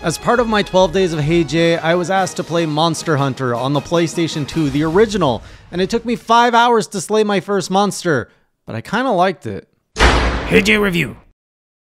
As part of my 12 days of Hey Jay, I was asked to play Monster Hunter on the PlayStation 2, the original, and it took me 5 hours to slay my first monster, but I kinda liked it. Hey Jay Review!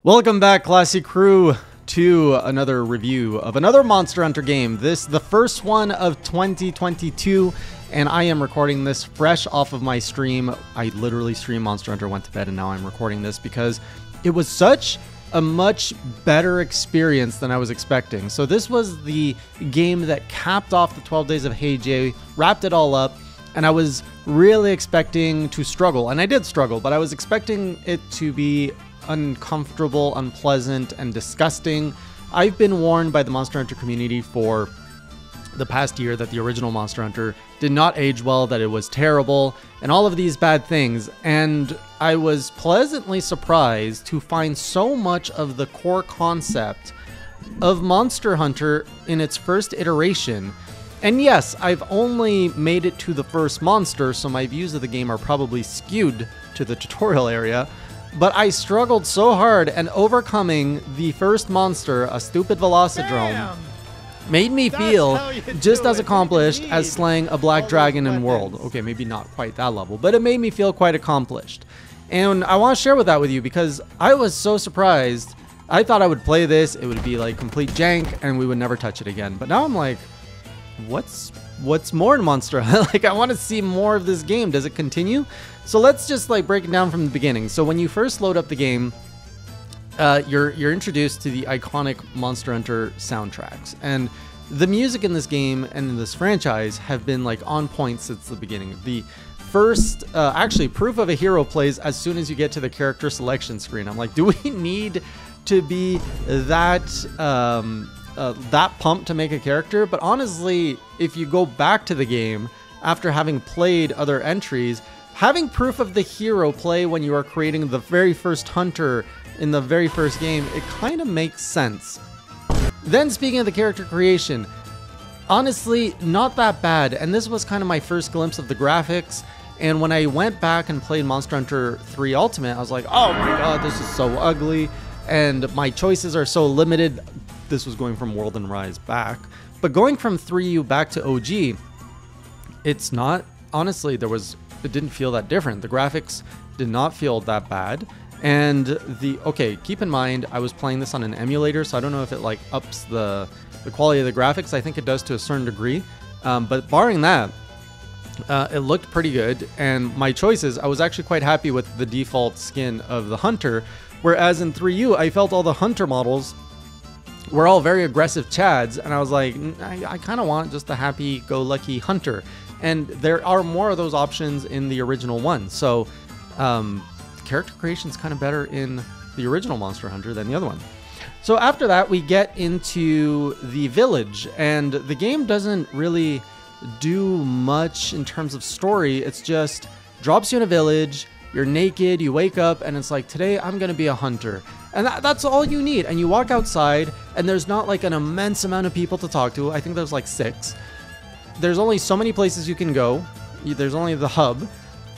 Welcome back, Classy Crew, to another review of another Monster Hunter game. This, the first one of 2022, and I am recording this fresh off of my stream. I literally streamed Monster Hunter, went to bed, and now I'm recording this because it was such a much better experience than I was expecting. So this was the game that capped off the 12 days of Hey Jay, wrapped it all up, and I was really expecting to struggle, and I did struggle, but I was expecting it to be uncomfortable, unpleasant, and disgusting. I've been warned by the Monster Hunter community for the past year that the original Monster Hunter did not age well, that it was terrible, and all of these bad things, and I was pleasantly surprised to find so much of the core concept of Monster Hunter in its first iteration. And yes, I've only made it to the first monster, so my views of the game are probably skewed to the tutorial area, but I struggled so hard, and overcoming the first monster, a stupid Velocidrome, made me feel just as accomplished as slaying a black dragon in World. Okay, maybe not quite that level, but it made me feel quite accomplished. And I want to share that with you because I was so surprised. I thought I would play this, it would be like complete jank, and we would never touch it again. But now I'm like, what's more in Monster Hunter? Like, I want to see more of this game. Does it continue? So let's just like break it down from the beginning. So when you first load up the game, you're introduced to the iconic Monster Hunter soundtracks, and the music in this game and in this franchise have been like on point since the beginning. The first, actually, Proof of a Hero plays as soon as you get to the character selection screen. I'm like, do we need to be that pumped to make a character? But honestly, if you go back to the game after having played other entries, having Proof of the Hero play when you are creating the very first hunter in the very first game, it kind of makes sense. Then speaking of the character creation, honestly, not that bad. And this was kind of my first glimpse of the graphics. And when I went back and played Monster Hunter 3 Ultimate, I was like, oh my god, this is so ugly. And my choices are so limited. This was going from World and Rise back. But going from 3U back to OG, it's not, honestly, it didn't feel that different. The graphics did not feel that bad. And okay, keep in mind, I was playing this on an emulator, so I don't know if it like ups the quality of the graphics. I think it does to a certain degree, but barring that, it looked pretty good. And my choices, I was actually quite happy with the default skin of the hunter, whereas in 3U, I felt all the hunter models were all very aggressive chads, and I was like, I kind of want just a happy-go-lucky hunter. And there are more of those options in the original one, so character creation is kind of better in the original Monster Hunter than the other one. So after that, we get into the village, and the game doesn't really do much in terms of story. It's just drops you in a village, you're naked, you wake up, and it's like, today I'm gonna be a hunter. And that's all you need. And you walk outside, and there's not like an immense amount of people to talk to. I think there's like 6. There's only so many places you can go. There's only the hub.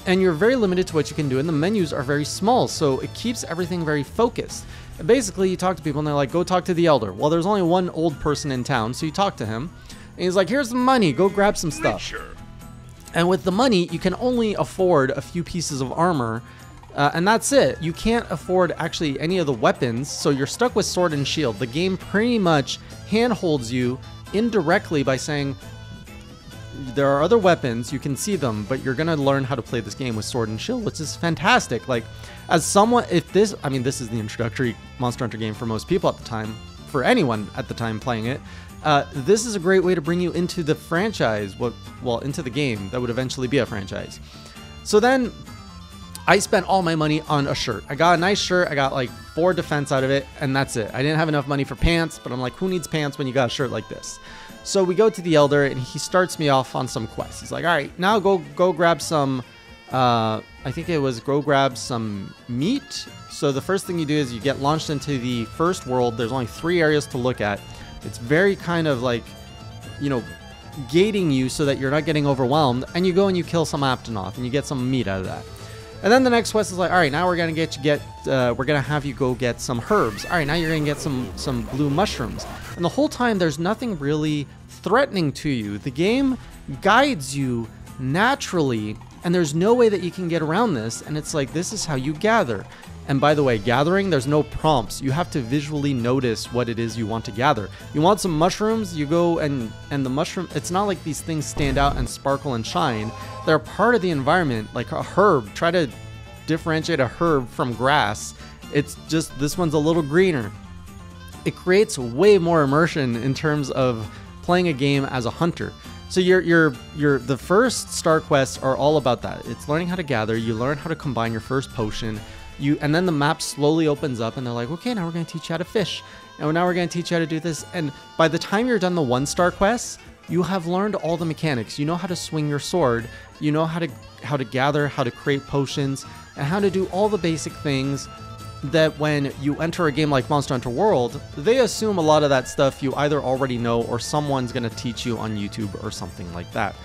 And you're very limited to what you can do, and the menus are very small, so it keeps everything very focused. And basically, you talk to people, and they're like, go talk to the elder. Well, there's only one old person in town, so you talk to him, and he's like, here's some money, go grab some stuff. Sure. And with the money, you can only afford a few pieces of armor, and that's it. You can't afford actually any of the weapons, so you're stuck with sword and shield. The game pretty much handholds you indirectly by saying, there are other weapons, you can see them, but you're gonna learn how to play this game with sword and shield, which is fantastic. Like, as someone, I mean, this is the introductory Monster Hunter game for most people at the time, for anyone at the time playing it. This is a great way to bring you into the franchise, well, into the game that would eventually be a franchise. So then, I spent all my money on a shirt. I got a nice shirt, I got like 4 defense out of it, and that's it. I didn't have enough money for pants, but I'm like, who needs pants when you got a shirt like this? So we go to the elder, and he starts me off on some quest. He's like, all right, now go grab some, I think it was go grab some meat. So the first thing you do is you get launched into the first world. There's only 3 areas to look at. It's very kind of like, you know, gating you so that you're not getting overwhelmed. And you go and you kill some Aptonoth, and you get some meat out of that. And then the next quest is like, all right, now we're gonna have you go get some herbs. All right, now you're gonna get some blue mushrooms. And the whole time, there's nothing really threatening to you. The game guides you naturally, and there's no way that you can get around this. And it's like, this is how you gather. And by the way, gathering, there's no prompts. You have to visually notice what it is you want to gather. You want some mushrooms, you go and the mushroom, it's not like these things stand out and sparkle and shine. They're part of the environment, like a herb. Try to differentiate a herb from grass. It's just, this one's a little greener. It creates way more immersion in terms of playing a game as a hunter. So the first star quests are all about that. It's learning how to gather, you learn how to combine your first potion, and then the map slowly opens up and they're like, okay, now we're gonna teach you how to fish. And now we're gonna teach you how to do this. And by the time you're done the one-star quests, you have learned all the mechanics. You know how to swing your sword, you know how to gather, how to create potions, and how to do all the basic things that when you enter a game like Monster Hunter World, they assume a lot of that stuff you either already know or someone's gonna teach you on YouTube or something like that.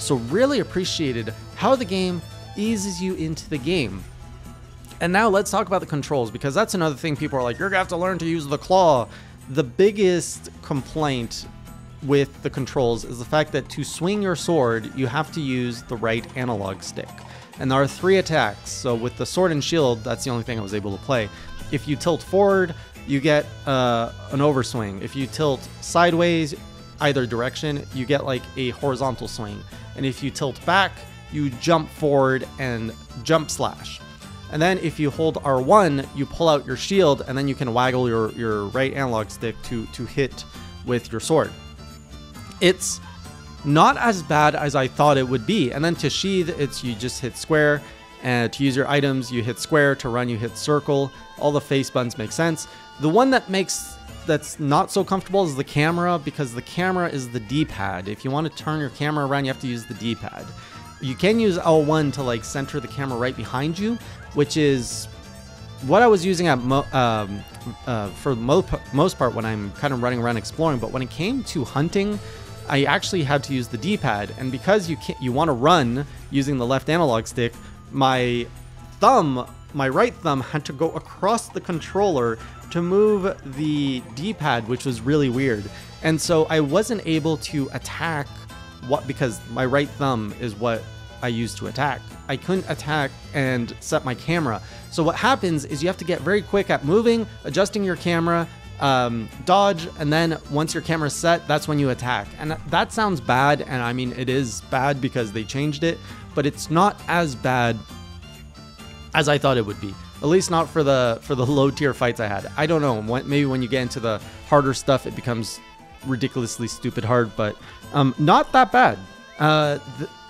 So really appreciated how the game eases you into the game. And now let's talk about the controls, because that's another thing people are like, you're gonna have to learn to use the claw. The biggest complaint with the controls is the fact that to swing your sword, you have to use the right analog stick. And there are 3 attacks, so with the sword and shield, that's the only thing I was able to play. If you tilt forward, you get an overswing. If you tilt sideways, either direction, you get like a horizontal swing. And if you tilt back, you jump forward and jump slash. And then if you hold R1, you pull out your shield, and then you can waggle your right analog stick to hit with your sword. It's not as bad as I thought it would be. And then to sheathe, it's you just hit square, and to use your items, you hit square, to run, you hit circle. All the face buttons make sense. The one that's not so comfortable is the camera, because the camera is the D-pad. If you want to turn your camera around, you have to use the D-pad. You can use L1 to like center the camera right behind you, which is what I was using at for the most part when I'm kind of running around exploring. But when it came to hunting, I actually had to use the D-pad, and because you want to run using the left analog stick, my right thumb had to go across the controller to move the D-pad, which was really weird. And so I wasn't able to attack because my right thumb is what I used to attack. I couldn't attack and set my camera. So what happens is you have to get very quick at moving, adjusting your camera, dodge, and then once your camera's set, that's when you attack. And that sounds bad, and I mean it is bad because they changed it, but it's not as bad as I thought it would be. At least not for the low tier fights I had. I don't know, maybe when you get into the harder stuff it becomes ridiculously stupid hard, but not that bad.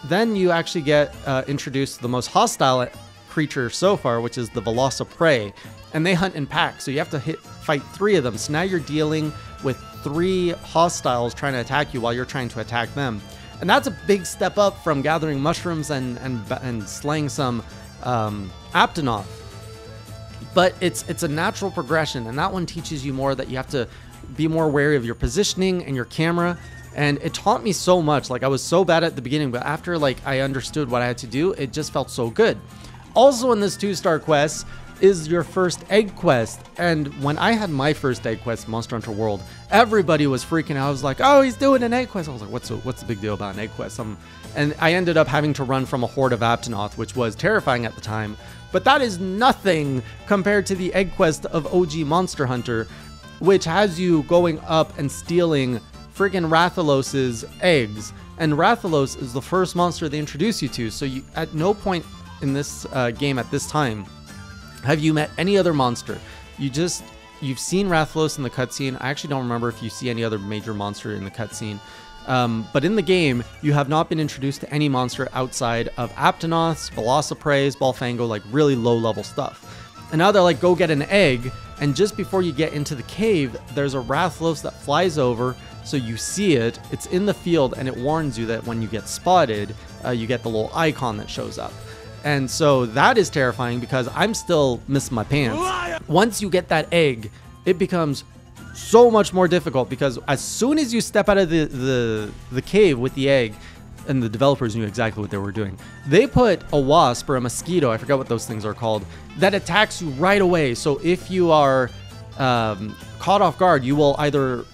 Then you actually get introduced to the most hostile creature so far, which is the Velociprey, and they hunt in packs, so you have to fight 3 of them. So now you're dealing with 3 hostiles trying to attack you while you're trying to attack them, and that's a big step up from gathering mushrooms and slaying some Aptonoth. But it's a natural progression, and that one teaches you more that you have to be more wary of your positioning and your camera. And it taught me so much. Like, I was so bad at the beginning, but after like I understood what I had to do, it just felt so good. Also in this 2-star quest is your first egg quest. And when I had my first egg quest, Monster Hunter World, everybody was freaking out. I was like, oh, he's doing an egg quest. I was like, what's the big deal about an egg quest? And I ended up having to run from a horde of Aptonoth, which was terrifying at the time. But that is nothing compared to the egg quest of OG Monster Hunter, which has you going up and stealing friggin' Rathalos' eggs. And Rathalos is the first monster they introduce you to, so you, at no point in this game at this time have you met any other monster. You've seen Rathalos in the cutscene. I actually don't remember if you see any other major monster in the cutscene. But in the game, you have not been introduced to any monster outside of Aptonoths, Velocipreys, Balfango, like really low-level stuff. And now they're like, go get an egg, and just before you get into the cave, there's a Rathalos that flies over, so you see it, it's in the field, and it warns you that when you get spotted, you get the little icon that shows up. And so that is terrifying because I'm still missing my pants. Once you get that egg, it becomes so much more difficult because as soon as you step out of the cave with the egg, and the developers knew exactly what they were doing. They put a wasp or a mosquito, I forgot what those things are called, that attacks you right away. So if you are caught off guard, you will either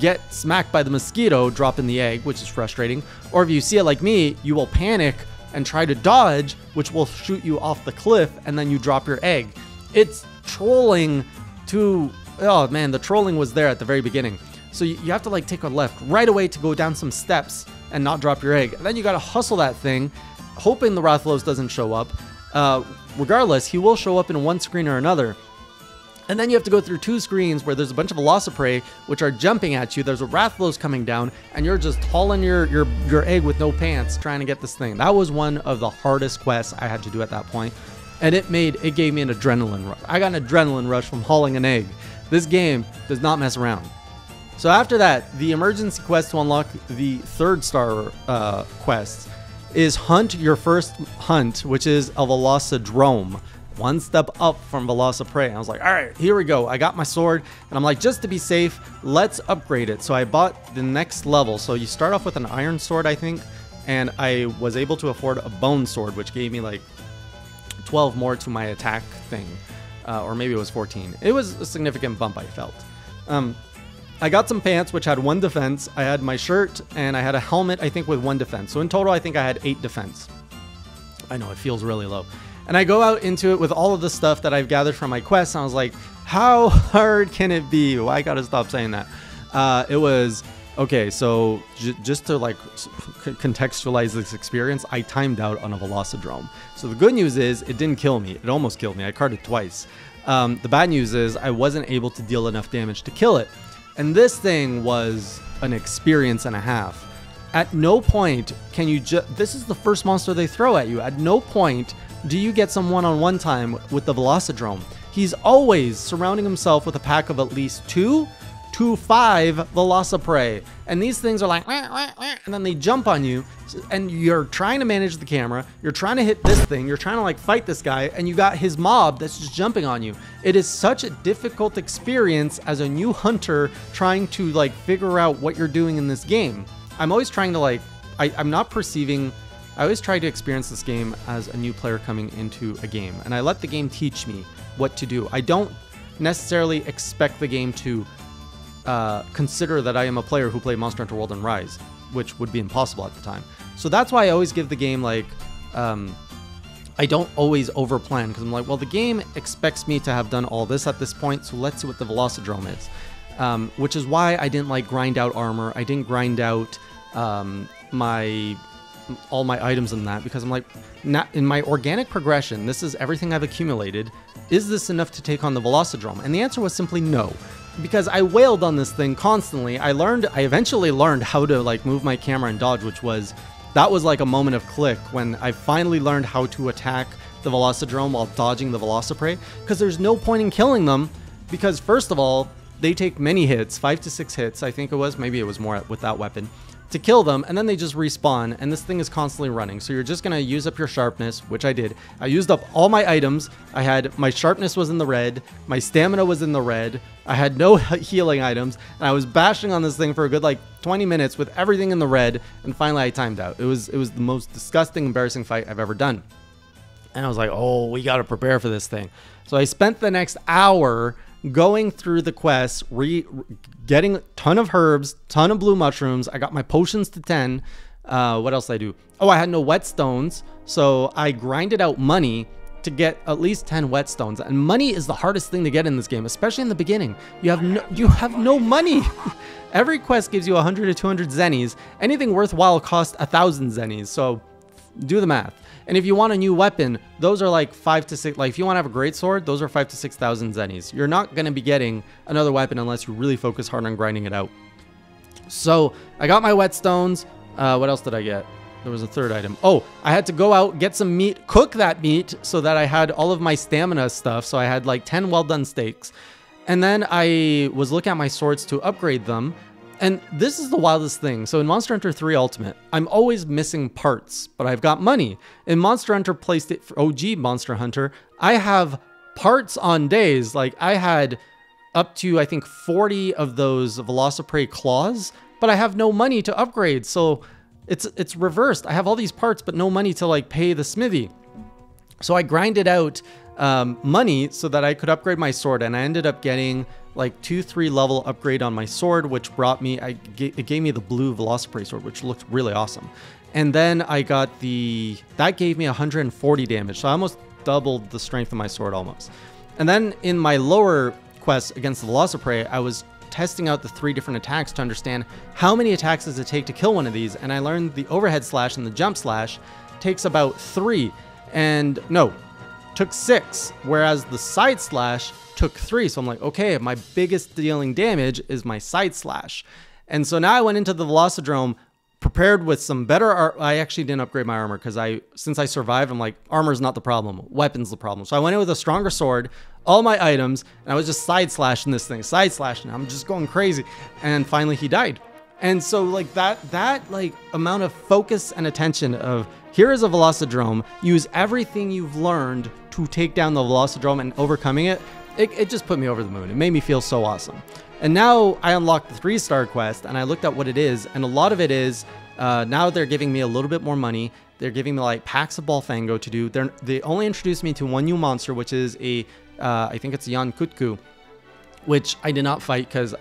get smacked by the mosquito, drop in the egg, which is frustrating, or if you see it like me, you will panic and try to dodge, which will shoot you off the cliff, and then you drop your egg. It's trolling to, oh man, the trolling was there at the very beginning. So you have to like take a left right away to go down some steps and not drop your egg. And then you gotta hustle that thing, hoping the Rathalos doesn't show up. Regardless, he will show up in one screen or another. And then you have to go through two screens where there's a bunch of Velociprey which are jumping at you. There's a Rathalos coming down, and you're just hauling your egg with no pants trying to get this thing. That was one of the hardest quests I had to do at that point, and it gave me an adrenaline rush. I got an adrenaline rush from hauling an egg. This game does not mess around. So after that, the emergency quest to unlock the third star quest is hunt your first hunt, which is a Velocidrome. One step up from Velociprey. I was like, all right, here we go. I got my sword, and I'm like, just to be safe, let's upgrade it. So I bought the next level. So you start off with an iron sword, I think, and I was able to afford a bone sword, which gave me like 12 more to my attack thing, or maybe it was 14. It was a significant bump, I felt. I got some pants, which had 1 defense. I had my shirt, and I had a helmet, I think, with 1 defense. So in total, I think I had 8 defense. I know, it feels really low. And I go out into it with all of the stuff that I've gathered from my quest, and I was like, how hard can it be? Well, I gotta stop saying that. It was, okay, so just to like contextualize this experience, I timed out on a Velocidrome. So the good news is it didn't kill me. It almost killed me. I carded twice. The bad news is I wasn't able to deal enough damage to kill it. And this thing was an experience and a half. At no point can you this is the first monster they throw at you. At no point do you get some one-on-one time with the Velocidrome. He's always surrounding himself with a pack of at least 2 to 5 Velociprey. And these things are like, wah, wah, wah, and then they jump on you, and you're trying to manage the camera, you're trying to hit this thing, you're trying to like fight this guy, and you got his mob that's just jumping on you. It is such a difficult experience as a new hunter trying to like figure out what you're doing in this game. I'm always trying to like, I'm not perceiving, I always try to experience this game as a new player coming into a game, and I let the game teach me what to do. I don't necessarily expect the game to consider that I am a player who played Monster Hunter World and Rise, which would be impossible at the time. So that's why I always give the game like, I don't always overplan, because I'm like, well, the game expects me to have done all this at this point, so let's see what the Velocidrome is. Which is why I didn't like grind out armor. I didn't grind out all my items in that, because I'm like, not in my organic progression, this is everything I've accumulated. Is this enough to take on the Velocidrome? And the answer was simply no, because I wailed on this thing constantly. I eventually learned how to like move my camera and dodge, which was, that was like a moment of click when I finally learned how to attack the Velocidrome while dodging the Velociprey, because there's no point in killing them, because first of all, they take many hits, 5 to 6 hits, I think it was, maybe it was more with that weapon, to kill them, and then they just respawn, and this thing is constantly running. So you're just gonna use up your sharpness, which I did. I used up all my items. I had, my sharpness was in the red, my stamina was in the red, I had no healing items, and I was bashing on this thing for a good like 20 minutes with everything in the red, and finally I timed out. It was the most disgusting, embarrassing fight I've ever done. And I was like, oh, we gotta prepare for this thing. So I spent the next hour going through the quests, getting a ton of herbs, ton of blue mushrooms. I got my potions to 10. What else did I do? Oh, I had no whetstones, so I grinded out money to get at least 10 whetstones. And money is the hardest thing to get in this game, especially in the beginning. You have no money. Every quest gives you 100 to 200 zennies. Anything worthwhile costs 1,000 zennies, so do the math. And if you want a new weapon, those are like 5 to 6, like if you want to have a great sword, those are 5 to 6,000 zennies. You're not going to be getting another weapon unless you really focus hard on grinding it out. So I got my whetstones. What else did I get? There was a third item. Oh, I had to go out, get some meat, cook that meat so that I had all of my stamina stuff. So I had like 10 well done steaks. And then I was looking at my swords to upgrade them. And this is the wildest thing. So in Monster Hunter 3 Ultimate, I'm always missing parts, but I've got money. In Monster Hunter OG Monster Hunter, I have parts on days. Like I had up to, I think, 40 of those Velociprey claws, but I have no money to upgrade. So It's reversed. I have all these parts, but no money to like pay the smithy. So I grinded out money so that I could upgrade my sword, and I ended up getting like 2-3 level upgrade on my sword, which brought me, it gave me the blue Velociprey sword, which looked really awesome. And then I got the, that gave me 140 damage. So I almost doubled the strength of my sword almost. And then in my lower quest against the Velociprey, I was testing out the 3 different attacks to understand how many attacks does it take to kill one of these. And I learned the overhead slash and the jump slash takes about 3 and no, took 6, whereas the side slash took 3. So I'm like, okay, my biggest dealing damage is my side slash. And so now I went into the Velocidrome prepared with some better armor. I actually didn't upgrade my armor because since I survived, I'm like, armor's not the problem, weapon's the problem. So I went in with a stronger sword, all my items, and I was just side slashing this thing, side slashing. I'm just going crazy. And finally he died. And so like that like amount of focus and attention of, here is a Velocidrome, use everything you've learned to take down the Velocidrome and overcoming it, it just put me over the moon. It made me feel so awesome. And now I unlocked the 3-star quest and I looked at what it is, and a lot of it is, now they're giving me a little bit more money. They're giving me like packs of Balfango to do. They only introduced me to one new monster, which is a, I think it's Yian Kut-Ku, which I did not fight because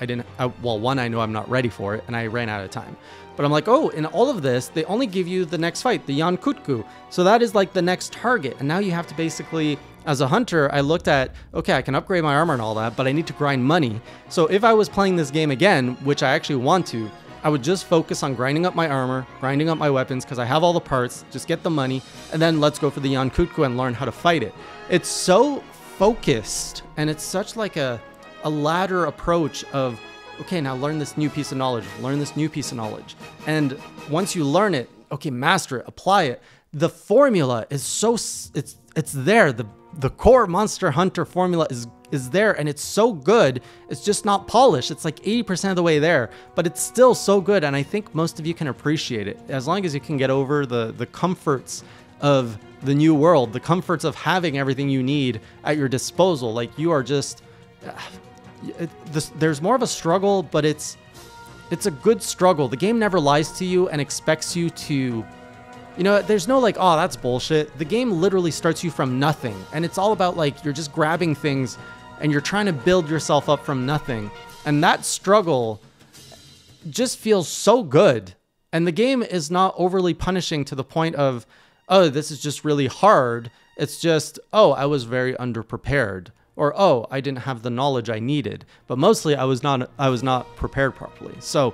well, one, I know I'm not ready for it and I ran out of time. But I'm like, oh, in all of this, they only give you the next fight, the Yian Kut-Ku. So that is like the next target. And now you have to basically, as a hunter, I looked at, okay, I can upgrade my armor and all that, but I need to grind money. So if I was playing this game again, which I actually want to, I would just focus on grinding up my armor, grinding up my weapons, because I have all the parts, just get the money, and then let's go for the Yian Kut-Ku and learn how to fight it. It's so focused, and it's such like a ladder approach of, okay, now learn this new piece of knowledge, learn this new piece of knowledge. And once you learn it, okay, master it, apply it. The formula is so, it's there. The core Monster Hunter formula is there, and it's so good. It's just not polished. It's like 80% of the way there, but it's still so good. And I think most of you can appreciate it. As long as you can get over the comforts of the new world, the comforts of having everything you need at your disposal. Like you are just, there's more of a struggle, but it's a good struggle. The game never lies to you and expects you to, you know, there's no like, oh, that's bullshit. The game literally starts you from nothing. And it's all about like, you're just grabbing things and you're trying to build yourself up from nothing. And that struggle just feels so good. And the game is not overly punishing to the point of, oh, this is just really hard. It's just, oh, I was very underprepared, or, oh, I didn't have the knowledge I needed. But mostly I was not prepared properly. So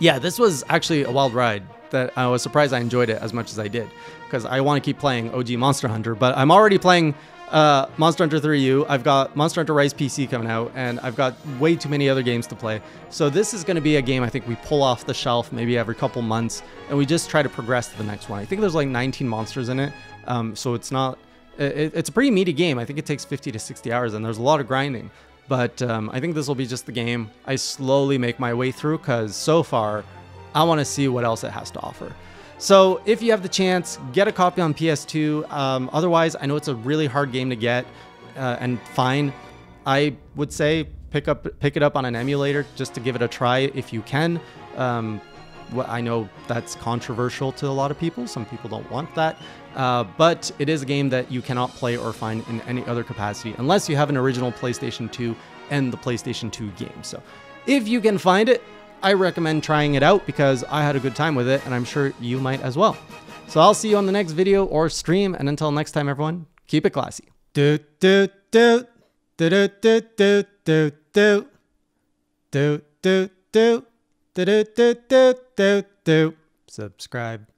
yeah, this was actually a wild ride that I was surprised I enjoyed it as much as I did, because I want to keep playing OG Monster Hunter, but I'm already playing Monster Hunter 3U. I've got Monster Hunter Rise PC coming out, and I've got way too many other games to play. So this is going to be a game I think we pull off the shelf maybe every couple months, and we just try to progress to the next one. I think there's like 19 monsters in it, so it's not, it's a pretty meaty game. I think it takes 50 to 60 hours, and there's a lot of grinding. But I think this will be just the game I slowly make my way through, because so far, I want to see what else it has to offer. So if you have the chance, get a copy on PS2. Otherwise, I know it's a really hard game to get and find. I would say pick it up on an emulator just to give it a try if you can. I know that's controversial to a lot of people. Some people don't want that, but it is a game that you cannot play or find in any other capacity unless you have an original PlayStation 2 and the PlayStation 2 game. So if you can find it, I recommend trying it out, because I had a good time with it and I'm sure you might as well. So I'll see you on the next video or stream, and until next time everyone, keep it classy. Do do do do do do do do do do do do do do do do. Subscribe.